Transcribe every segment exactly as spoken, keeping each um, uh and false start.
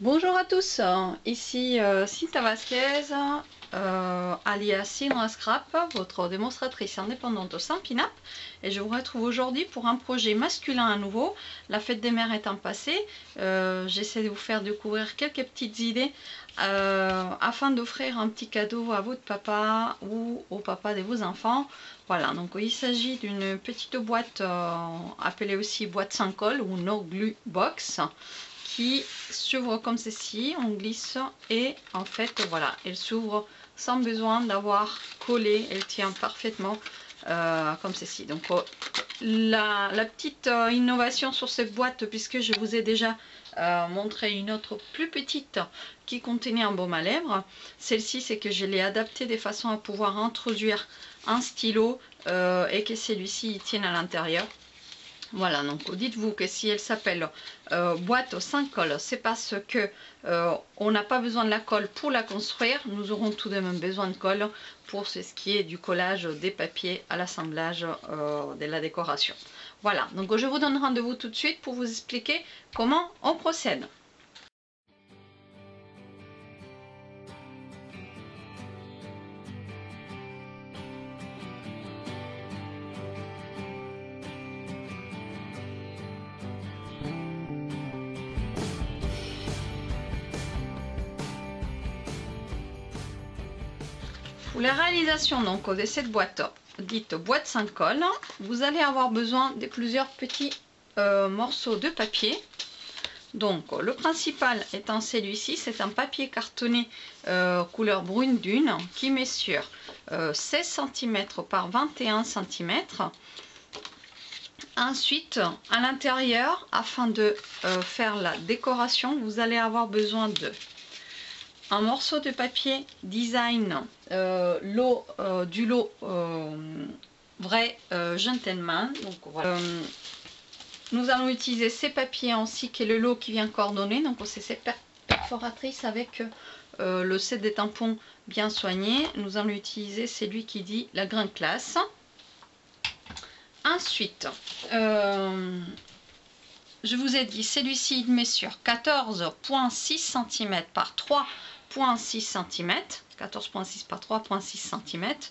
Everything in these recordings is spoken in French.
Bonjour à tous, ici euh, Cinta Vasquez, euh, alias CindraScrap, votre démonstratrice indépendante au Stampin'Up! Et je vous retrouve aujourd'hui pour un projet masculin à nouveau, la fête des mères étant passée. Euh, J'essaie de vous faire découvrir quelques petites idées euh, afin d'offrir un petit cadeau à votre papa ou au papa de vos enfants. Voilà, donc il s'agit d'une petite boîte euh, appelée aussi boîte sans colle ou no glue box, qui s'ouvre comme ceci, on glisse et en fait voilà, elle s'ouvre sans besoin d'avoir collé, elle tient parfaitement euh, comme ceci. Donc euh, la, la petite euh, innovation sur cette boîte, puisque je vous ai déjà euh, montré une autre plus petite qui contenait un baume à lèvres, celle-ci c'est que je l'ai adaptée de façon à pouvoir introduire un stylo euh, et que celui-ci tienne à l'intérieur. Voilà, donc dites-vous que si elle s'appelle euh, boîte sans colle, c'est parce que euh, on n'a pas besoin de la colle pour la construire. Nous aurons tout de même besoin de colle pour ce qui est du collage des papiers à l'assemblage euh, de la décoration. Voilà, donc je vous donne rendez-vous tout de suite pour vous expliquer comment on procède. Pour la réalisation donc de cette boîte dite boîte sans colle, vous allez avoir besoin de plusieurs petits euh, morceaux de papier. Donc le principal étant celui-ci, c'est un papier cartonné euh, couleur brune dune qui mesure euh, seize centimètres par vingt et un centimètres. Ensuite, à l'intérieur, afin de euh, faire la décoration, vous allez avoir besoin de un morceau de papier design euh, lot, euh, du lot euh, vrai euh, gentleman. Donc, voilà. euh, nous allons utiliser ces papiers ainsi que le lot qui vient coordonner. Donc c'est cette perforatrice avec euh, le set des tampons bien soigné. Nous allons utiliser celui qui dit la grande classe. Ensuite, euh, je vous ai dit, celui-ci mesure quatorze virgule six centimètres par trois virgule six centimètres. quatorze virgule six par trois virgule six centimètres.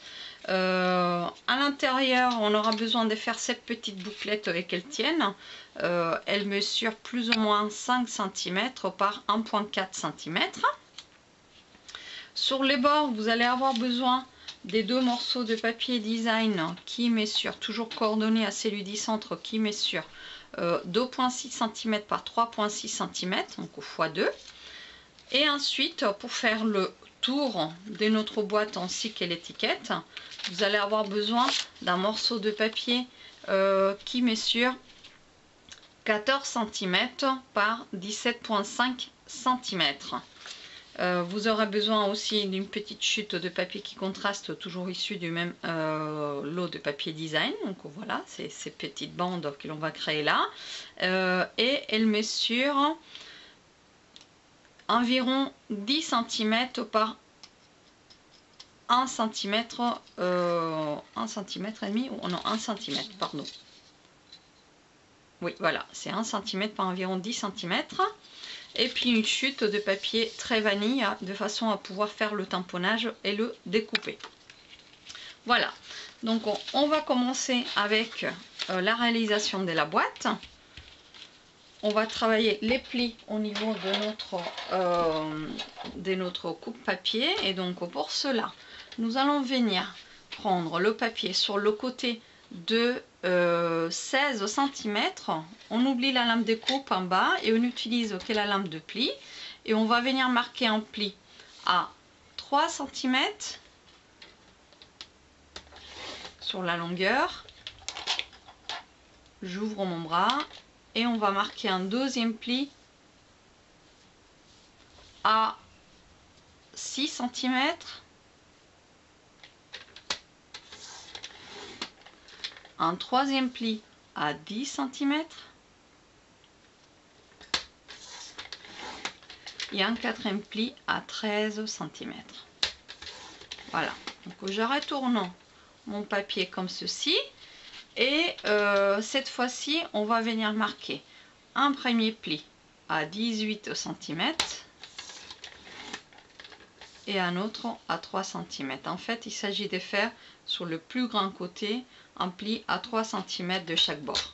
Euh, à l'intérieur, on aura besoin de faire cette petite bouclette et qu'elle tienne. Euh, elle mesure plus ou moins cinq centimètres par un virgule quatre centimètres. Sur les bords, vous allez avoir besoin des deux morceaux de papier design qui mesurent, toujours coordonnés à celui du centre, qui mesure Euh, deux virgule six centimètres par trois virgule six centimètres, donc au fois deux. Et ensuite, pour faire le tour de notre boîte ainsi que l'étiquette, vous allez avoir besoin d'un morceau de papier euh, qui mesure quatorze centimètres par dix-sept virgule cinq centimètres. Euh, vous aurez besoin aussi d'une petite chute de papier qui contraste, toujours issue du même euh, lot de papier design. Donc voilà, c'est ces petites bandes que l'on va créer là. Euh, et elle mesure environ dix centimètres par un centimètre, euh, un centimètre et demi, ou non, un centimètre, pardon. Oui, voilà, c'est un centimètre par environ dix centimètres. Et puis une chute de papier très vanille de façon à pouvoir faire le tamponnage et le découper. Voilà, donc on va commencer avec la réalisation de la boîte. On va travailler les plis au niveau de notre, euh, de notre coupe-papier. Et donc pour cela, nous allons venir prendre le papier sur le côté de euh, seize centimètres, on oublie la lame de coupe en bas et on utilise que la lame de pli, et on va venir marquer un pli à trois centimètres sur la longueur. J'ouvre mon bras et on va marquer un deuxième pli à six centimètres. Un troisième pli à dix centimètres et un quatrième pli à treize centimètres. Voilà, donc je retourne mon papier comme ceci et euh, cette fois-ci on va venir marquer un premier pli à dix-huit centimètres et un autre à trois centimètres. En fait, il s'agit de faire sur le plus grand côté un pli à trois centimètres de chaque bord.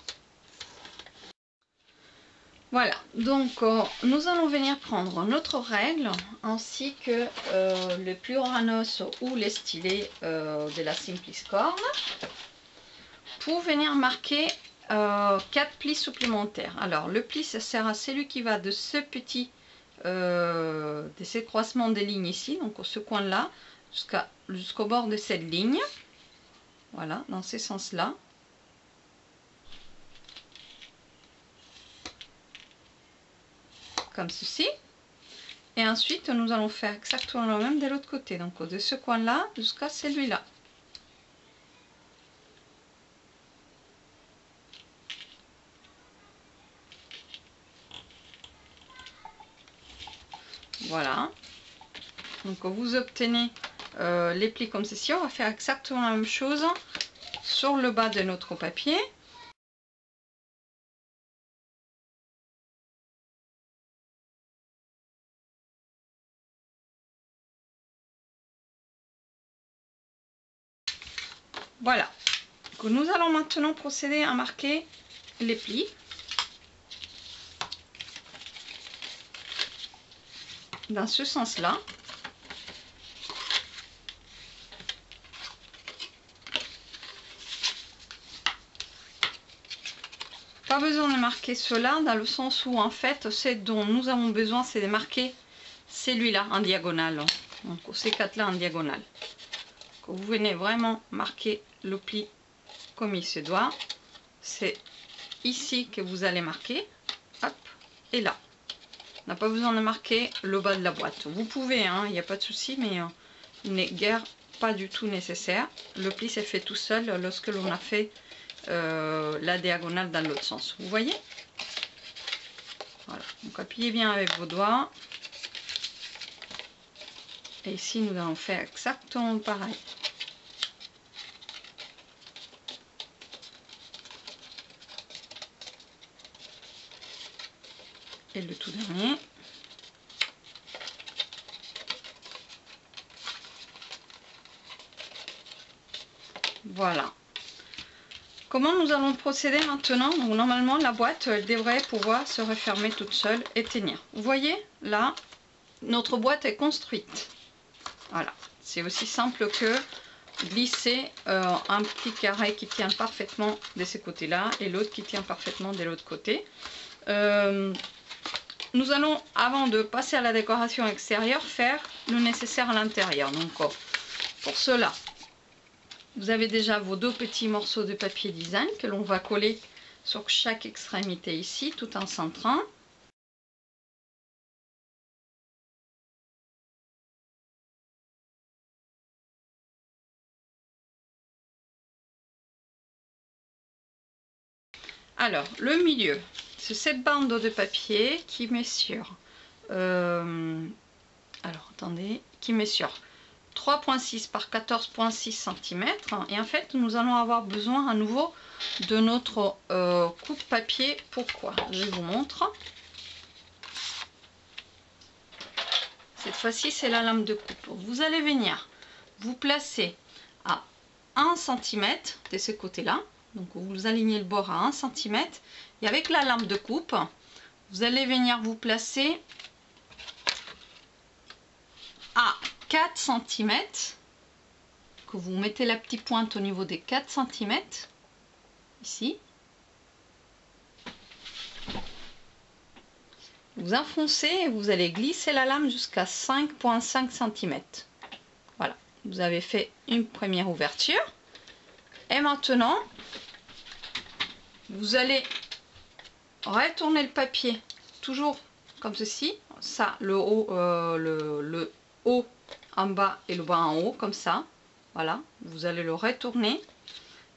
Voilà, donc euh, nous allons venir prendre notre règle ainsi que euh, le pluranos ou les stylets euh, de la Simpliscorne pour venir marquer euh, quatre plis supplémentaires. Alors le pli, ça sert à celui qui va de ce petit euh, de ces croisements de lignes ici, donc ce coin là, jusqu'à jusqu'au bord de cette ligne. Voilà, dans ce sens là. Comme ceci, et ensuite nous allons faire exactement le même de l'autre côté, donc de ce coin là jusqu'à celui là. Voilà, donc vous obtenez euh, les plis comme ceci. On va faire exactement la même chose sur le bas de notre papier. Voilà, nous allons maintenant procéder à marquer les plis. Dans ce sens-là. Pas besoin de marquer cela dans le sens où en fait, ce dont nous avons besoin, c'est de marquer celui-là en diagonale. Donc ces quatre-là en diagonale. Vous venez vraiment marquer le pli comme il se doit. C'est ici que vous allez marquer, hop, et là. On n'a pas besoin de marquer le bas de la boîte. Vous pouvez, hein, il n'y a pas de souci, mais euh, il n'est guère pas du tout nécessaire. Le pli s'est fait tout seul lorsque l'on a fait euh, la diagonale dans l'autre sens. Vous voyez? Voilà. Donc appuyez bien avec vos doigts. Et ici, nous allons faire exactement pareil. Et le tout dernier. Voilà. Comment nous allons procéder maintenant? Donc, normalement, la boîte elle devrait pouvoir se refermer toute seule et tenir. Vous voyez, là, notre boîte est construite. Voilà, c'est aussi simple que glisser euh, un petit carré qui tient parfaitement de ce côté-là et l'autre qui tient parfaitement de l'autre côté. Euh, nous allons, avant de passer à la décoration extérieure, faire le nécessaire à l'intérieur. Donc, oh, pour cela, vous avez déjà vos deux petits morceaux de papier design que l'on va coller sur chaque extrémité ici, tout en centrant. Alors, le milieu, c'est cette bande de papier qui met sur, euh, alors attendez, qui met sur trois virgule six par quatorze virgule six centimètres. Et en fait, nous allons avoir besoin à nouveau de notre euh, coupe-papier. Pourquoi? Je vous montre. Cette fois-ci, c'est la lame de coupe. Vous allez venir vous placer à un centimètre de ce côté-là. Donc vous alignez le bord à un centimètre et avec la lame de coupe, vous allez venir vous placer à quatre centimètres. Que vous mettez la petite pointe au niveau des quatre centimètres, ici. Vous enfoncez et vous allez glisser la lame jusqu'à cinq virgule cinq centimètres. Voilà, vous avez fait une première ouverture. Et maintenant, vous allez retourner le papier, toujours comme ceci. Ça, le haut, euh, le, le haut en bas et le bas en haut, comme ça. Voilà, vous allez le retourner.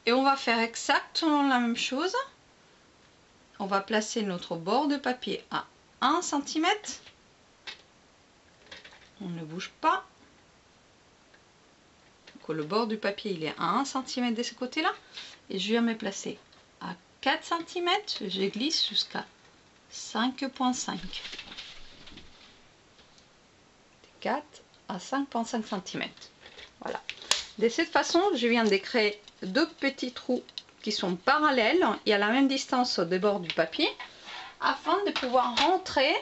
Et on va faire exactement la même chose. On va placer notre bord de papier à un centimètre. On ne bouge pas. Le bord du papier il est à un centimètre de ce côté là et je viens me placer à quatre centimètres, je glisse jusqu'à cinq virgule cinq. quatre à cinq virgule cinq centimètres. Voilà. De cette façon, je viens de créer deux petits trous qui sont parallèles et à la même distance des bords du papier afin de pouvoir rentrer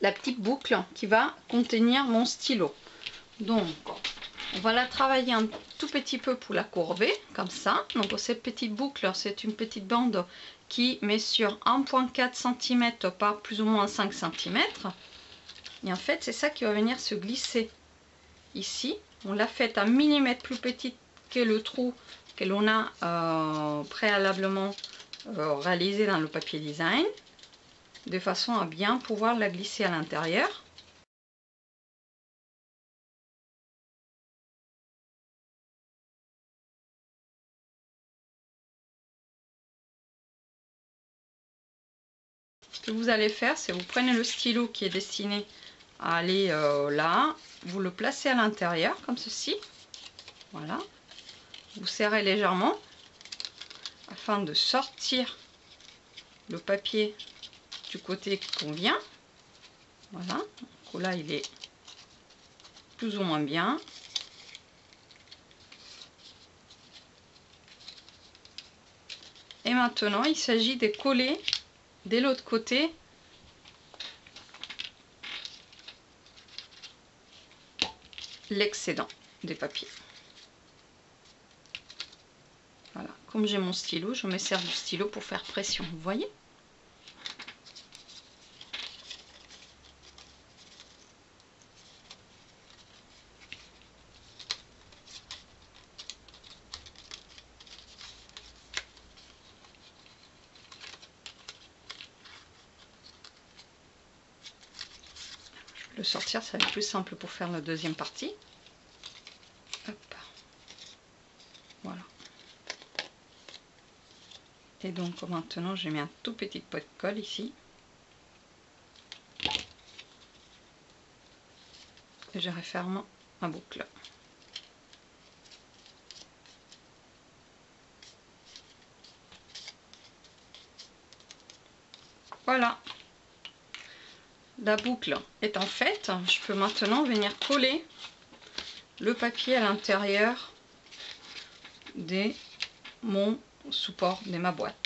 la petite boucle qui va contenir mon stylo. Donc, on va la travailler un tout petit peu pour la courber, comme ça. Donc, cette petite boucle, c'est une petite bande qui met sur un virgule quatre centimètres par plus ou moins cinq centimètres. Et en fait, c'est ça qui va venir se glisser ici. On l'a fait un millimètre plus petite que le trou que l'on a euh, préalablement euh, réalisé dans le papier design, de façon à bien pouvoir la glisser à l'intérieur. Ce que vous allez faire, c'est vous prenez le stylo qui est destiné à aller euh, là, vous le placez à l'intérieur comme ceci, voilà, vous serrez légèrement afin de sortir le papier du côté qui convient. Voilà, donc là il est plus ou moins bien. Et maintenant il s'agit de coller de l'autre côté l'excédent des papiers. Voilà, comme j'ai mon stylo, je me sers du stylo pour faire pression, vous voyez? Le sortir, ça va être plus simple pour faire la deuxième partie. Hop. Voilà. Et donc maintenant, j'ai mis un tout petit pot de colle ici. Et je referme ma boucle. Voilà. La boucle étant faite, je peux maintenant venir coller le papier à l'intérieur de mon support, de ma boîte.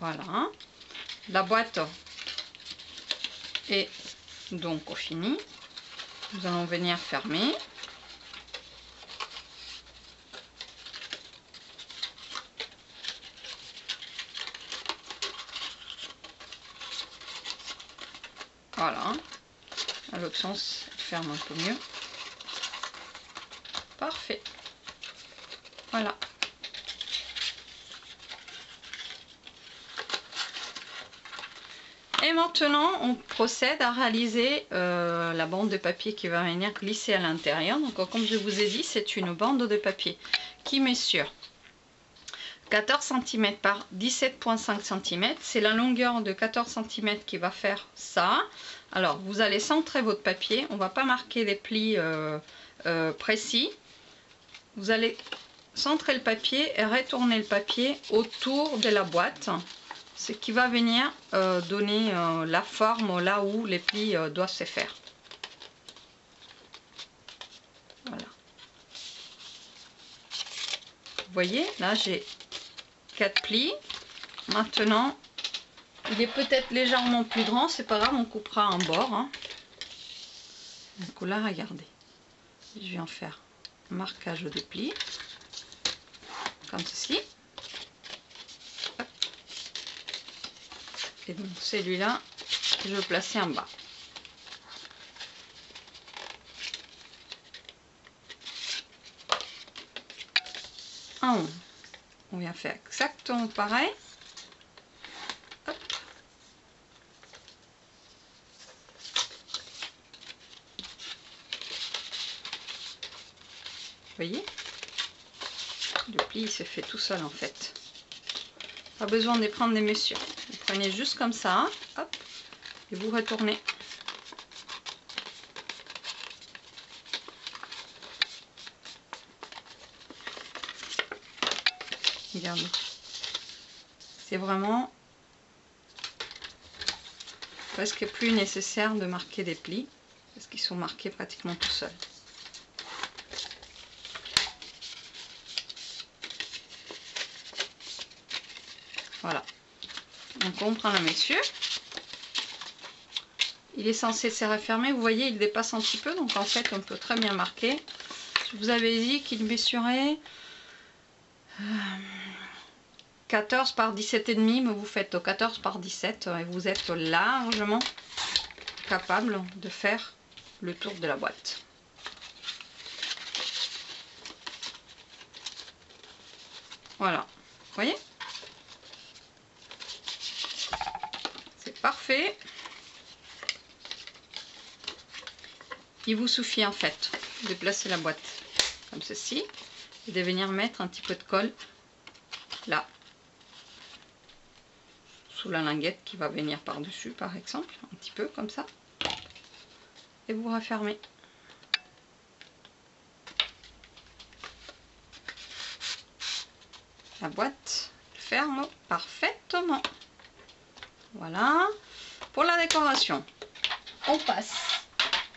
Voilà, la boîte est donc au fini. Nous allons venir fermer. Voilà, à l'autre sens, ferme un peu mieux. Parfait. Voilà. Et maintenant, on procède à réaliser euh, la bande de papier qui va venir glisser à l'intérieur. Donc, comme je vous ai dit, c'est une bande de papier qui mesure quatorze centimètres par dix-sept virgule cinq centimètres. C'est la longueur de quatorze centimètres qui va faire ça. Alors, vous allez centrer votre papier. On ne va pas marquer des plis euh, euh, précis. Vous allez centrer le papier et retourner le papier autour de la boîte. Ce qui va venir euh, donner euh, la forme là où les plis euh, doivent se faire. Voilà. Vous voyez, là j'ai quatre plis. Maintenant, il est peut-être légèrement plus grand, c'est pas grave, on coupera un bord. Hein. Donc là, regardez. Je viens faire un marquage de plis. Comme ceci. Et donc celui-là, je vais le placer en bas. un. On vient faire exactement pareil. Hop. Vous voyez, le pli il se fait tout seul en fait. Pas besoin de prendre des mesures. Vous prenez juste comme ça, hop, et vous retournez. Regardez. C'est vraiment presque plus nécessaire de marquer des plis parce qu'ils sont marqués pratiquement tout seuls. Voilà, donc on prend la mesure, il est censé se refermer, vous voyez il dépasse un petit peu, donc en fait on peut très bien marquer. Je vous avais dit qu'il mesurait quatorze par dix-sept virgule cinq, mais vous faites quatorze par dix-sept et vous êtes largement capable de faire le tour de la boîte. Voilà, vous voyez ? Parfait. Il vous suffit en fait de placer la boîte comme ceci et de venir mettre un petit peu de colle là sous la linguette qui va venir par dessus par exemple, un petit peu comme ça, et vous refermez. La boîte ferme parfaitement. Voilà, pour la décoration, on passe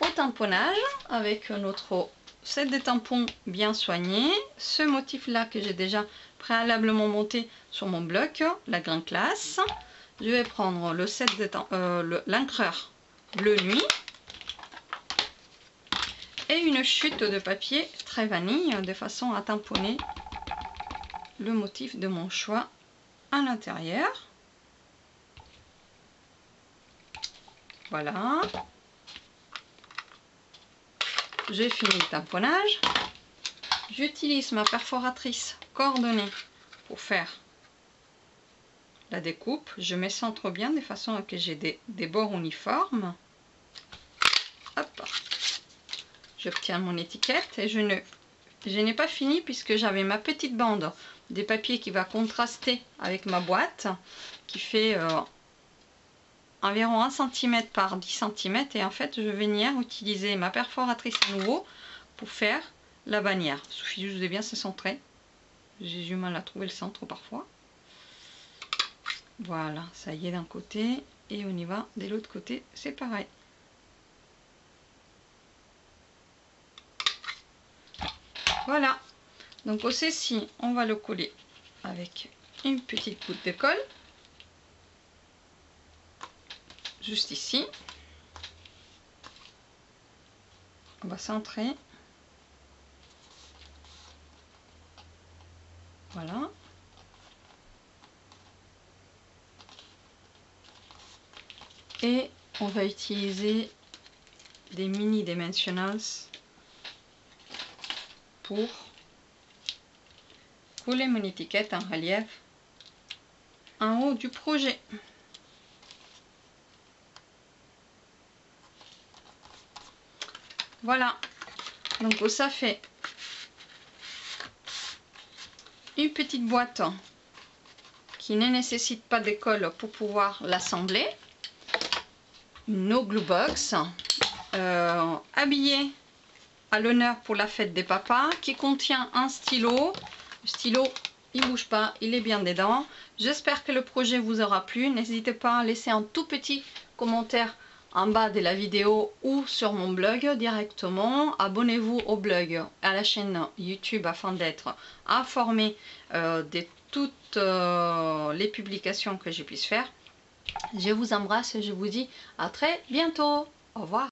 au tamponnage avec notre set de tampons bien soigné. Ce motif-là que j'ai déjà préalablement monté sur mon bloc, la grande classe. Je vais prendre le set de euh, l'encreur bleu nuit et une chute de papier très vanille de façon à tamponner le motif de mon choix à l'intérieur. Voilà, j'ai fini le tamponnage. J'utilise ma perforatrice coordonnée pour faire la découpe. Je me centre bien de façon à que j'ai des, des bords uniformes. Hop, j'obtiens mon étiquette et je ne, je n'ai pas fini puisque j'avais ma petite bande de papier qui va contraster avec ma boîte qui fait... Euh, environ un centimètre par dix centimètres, et en fait je vais venir utiliser ma perforatrice à nouveau pour faire la bannière. Il suffit juste de bien se centrer. J'ai du mal à trouver le centre parfois. Voilà, ça y est d'un côté et on y va de l'autre côté, c'est pareil. Voilà, donc au ceci on va le coller avec une petite goutte de colle juste ici. On va centrer. Voilà. Et on va utiliser des mini dimensionals pour coller mon étiquette en relief en haut du projet. Voilà, donc ça fait une petite boîte qui ne nécessite pas de colle pour pouvoir l'assembler. Une ogle box euh, habillée à l'honneur pour la fête des papas qui contient un stylo. Le stylo, il ne bouge pas, il est bien dedans. J'espère que le projet vous aura plu. N'hésitez pas à laisser un tout petit commentaire en bas de la vidéo ou sur mon blog directement. Abonnez-vous au blog, à la chaîne YouTube afin d'être informé euh, de toutes euh, les publications que je puisse faire. Je vous embrasse et je vous dis à très bientôt. Au revoir.